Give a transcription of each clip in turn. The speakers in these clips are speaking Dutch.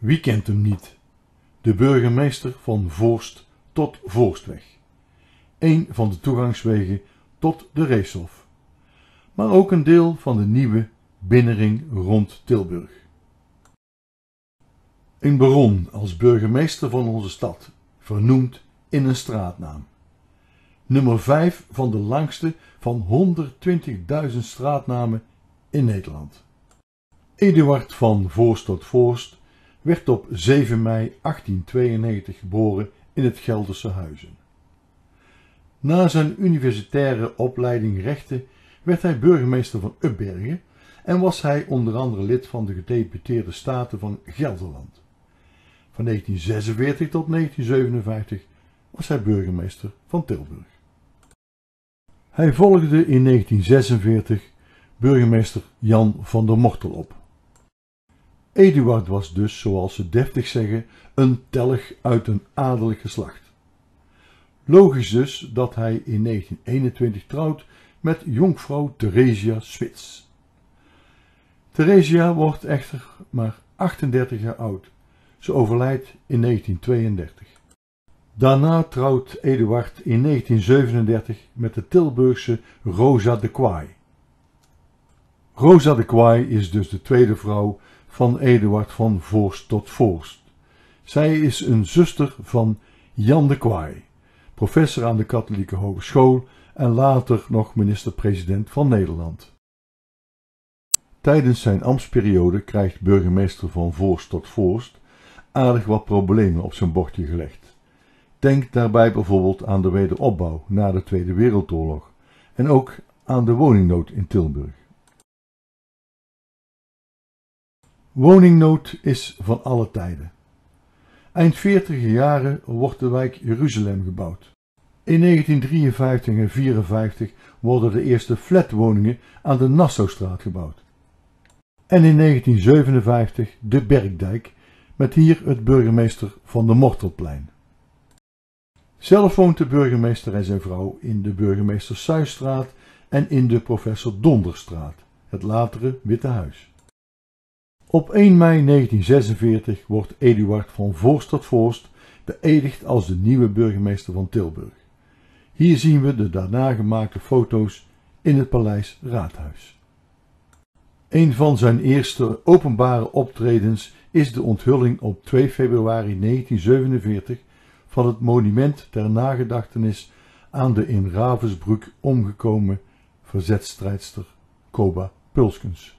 Wie kent hem niet? De burgemeester van Voorst tot Voorstweg. Een van de toegangswegen tot de Reeshof. Maar ook een deel van de nieuwe binnenring rond Tilburg. Een baron als burgemeester van onze stad, vernoemd in een straatnaam. Nummer 5 van de langste van 120.000 straatnamen in Nederland. Eduard van Voorst tot Voorst werd op 7 mei 1892 geboren in het Gelderse Huizen. Na zijn universitaire opleiding rechten werd hij burgemeester van Upbergen en was hij onder andere lid van de Gedeputeerde Staten van Gelderland. Van 1946 tot 1957 was hij burgemeester van Tilburg. Hij volgde in 1946 burgemeester Jan van der Mortel op. Eduard was dus, zoals ze deftig zeggen, een telg uit een adellijk geslacht. Logisch dus dat hij in 1921 trouwt met jonkvrouw Theresia Swits. Theresia wordt echter maar 38 jaar oud. Ze overlijdt in 1932. Daarna trouwt Eduard in 1937 met de Tilburgse Rosa de Kwaai. Rosa de Kwaai is dus de tweede vrouw van Eduard van Voorst tot Voorst. Zij is een zuster van Jan de Quay, professor aan de Katholieke Hogeschool en later nog minister-president van Nederland. Tijdens zijn ambtsperiode krijgt burgemeester van Voorst tot Voorst aardig wat problemen op zijn bordje gelegd. Denk daarbij bijvoorbeeld aan de wederopbouw na de Tweede Wereldoorlog en ook aan de woningnood in Tilburg. Woningnood is van alle tijden. Eind 40e jaren wordt de wijk Jeruzalem gebouwd. In 1953 en 1954 worden de eerste flatwoningen aan de Nassaustraat gebouwd. En in 1957 de Bergdijk, met hier het burgemeester van de Mortelplein. Zelf woont de burgemeester en zijn vrouw in de burgemeester Suisstraat en in de professor Donderstraat, het latere Witte Huis. Op 1 mei 1946 wordt Eduard van Voorst tot Voorst beëdigd als de nieuwe burgemeester van Tilburg. Hier zien we de daarna gemaakte foto's in het Paleisraadhuis. Een van zijn eerste openbare optredens is de onthulling op 2 februari 1947 van het monument ter nagedachtenis aan de in Ravensbrück omgekomen verzetstrijdster Coba Pulskens.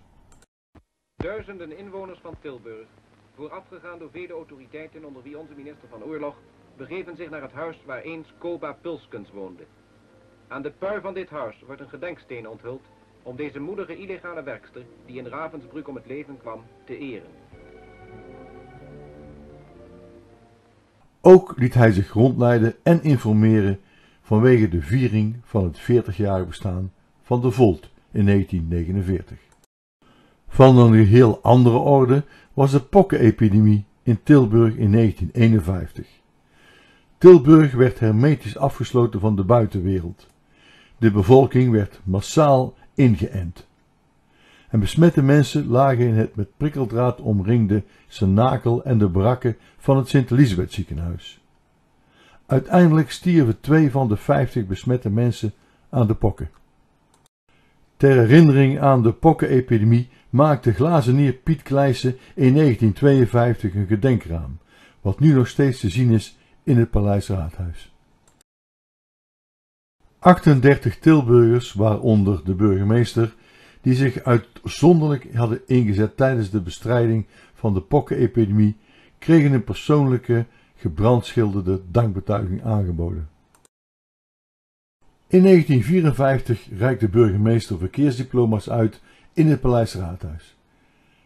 Duizenden inwoners van Tilburg, voorafgegaan door vele autoriteiten onder wie onze minister van Oorlog, begeven zich naar het huis waar eens Coba Pulskens woonde. Aan de pui van dit huis wordt een gedenksteen onthuld om deze moedige illegale werkster, die in Ravensbrück om het leven kwam, te eren. Ook liet hij zich rondleiden en informeren vanwege de viering van het 40-jarig bestaan van de Volt in 1949. Van een geheel andere orde was de pokkenepidemie in Tilburg in 1951. Tilburg werd hermetisch afgesloten van de buitenwereld. De bevolking werd massaal ingeënt. En besmette mensen lagen in het met prikkeldraad omringde cenakel en de barakken van het Sint-Elisabeth ziekenhuis. Uiteindelijk stierven 2 van de 50 besmette mensen aan de pokken. Ter herinnering aan de pokkenepidemie maakte glazenier Piet Kleijsen in 1952 een gedenkraam, wat nu nog steeds te zien is in het Paleisraadhuis. 38 Tilburgers, waaronder de burgemeester, die zich uitzonderlijk hadden ingezet tijdens de bestrijding van de pokkenepidemie, kregen een persoonlijke, gebrandschilderde dankbetuiging aangeboden. In 1954 reikt de burgemeester verkeersdiploma's uit in het Paleisraadhuis.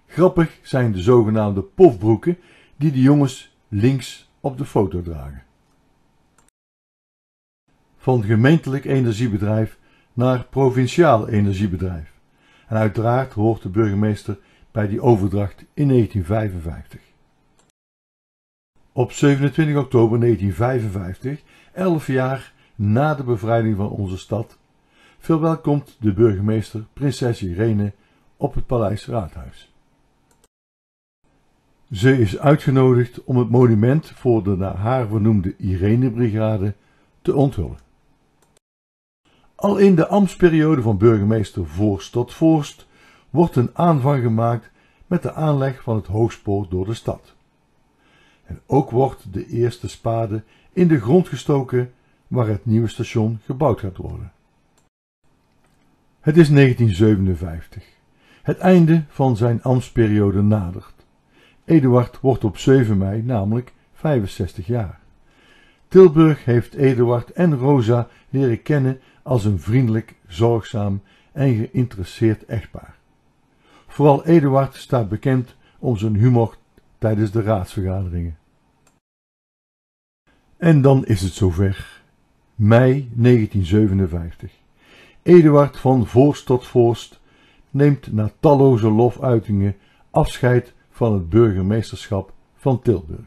Grappig zijn de zogenaamde pofbroeken die de jongens links op de foto dragen. Van gemeentelijk energiebedrijf naar provinciaal energiebedrijf. En uiteraard hoort de burgemeester bij die overdracht in 1955. Op 27 oktober 1955, 11 jaar na de bevrijding van onze stad, verwelkomt de burgemeester prinses Irene op het Paleisraadhuis. Ze is uitgenodigd om het monument voor de naar haar vernoemde Irenebrigade te onthullen. Al in de ambtsperiode van burgemeester Voorst tot Voorst wordt een aanvang gemaakt met de aanleg van het hoogspoor door de stad. En ook wordt de eerste spade in de grond gestoken waar het nieuwe station gebouwd gaat worden. Het is 1957. Het einde van zijn ambtsperiode nadert. Eduard wordt op 7 mei namelijk 65 jaar. Tilburg heeft Eduard en Rosa leren kennen als een vriendelijk, zorgzaam en geïnteresseerd echtpaar. Vooral Eduard staat bekend om zijn humor tijdens de raadsvergaderingen. En dan is het zover. Mei 1957. Eduard van Voorst tot Voorst neemt na talloze lofuitingen afscheid van het burgemeesterschap van Tilburg.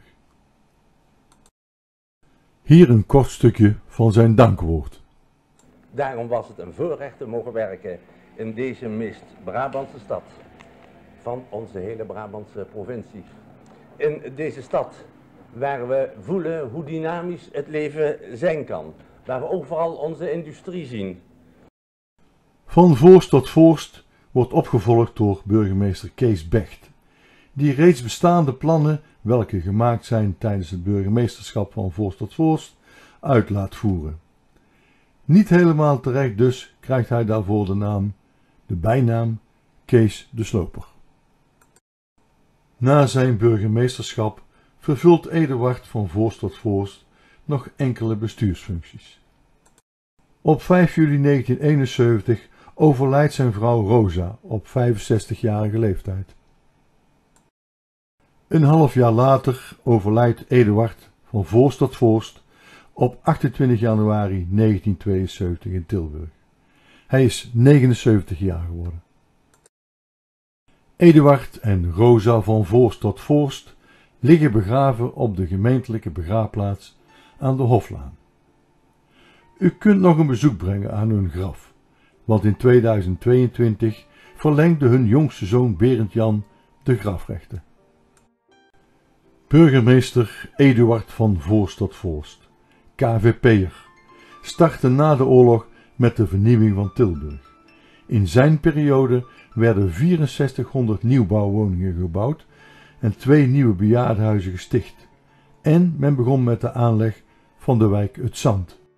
Hier een kort stukje van zijn dankwoord. Daarom was het een voorrecht te mogen werken in deze mist Brabantse stad, van onze hele Brabantse provincie. In deze stad waar we voelen hoe dynamisch het leven zijn kan, waar we overal onze industrie zien. Van Voorst tot Voorst wordt opgevolgd door burgemeester Kees Becht, die reeds bestaande plannen, welke gemaakt zijn tijdens het burgemeesterschap van Voorst tot Voorst, uit laat voeren. Niet helemaal terecht dus krijgt hij daarvoor de bijnaam Kees de Sloper. Na zijn burgemeesterschap vervult Eduard van Voorst tot Voorst nog enkele bestuursfuncties. Op 5 juli 1971 overlijdt zijn vrouw Rosa op 65-jarige leeftijd. Een half jaar later overlijdt Eduard van Voorst tot Voorst op 28 januari 1972 in Tilburg. Hij is 79 jaar geworden. Eduard en Rosa van Voorst tot Voorst liggen begraven op de gemeentelijke begraafplaats aan de Hoflaan. U kunt nog een bezoek brengen aan hun graf, want in 2022 verlengde hun jongste zoon Berend Jan de grafrechten. Burgemeester Eduard van Voorst tot Voorst, KVP'er, startte na de oorlog met de vernieuwing van Tilburg. In zijn periode werden 6400 nieuwbouwwoningen gebouwd en 2 nieuwe bejaardenhuizen gesticht. En men begon met de aanleg van de wijk Het Zand,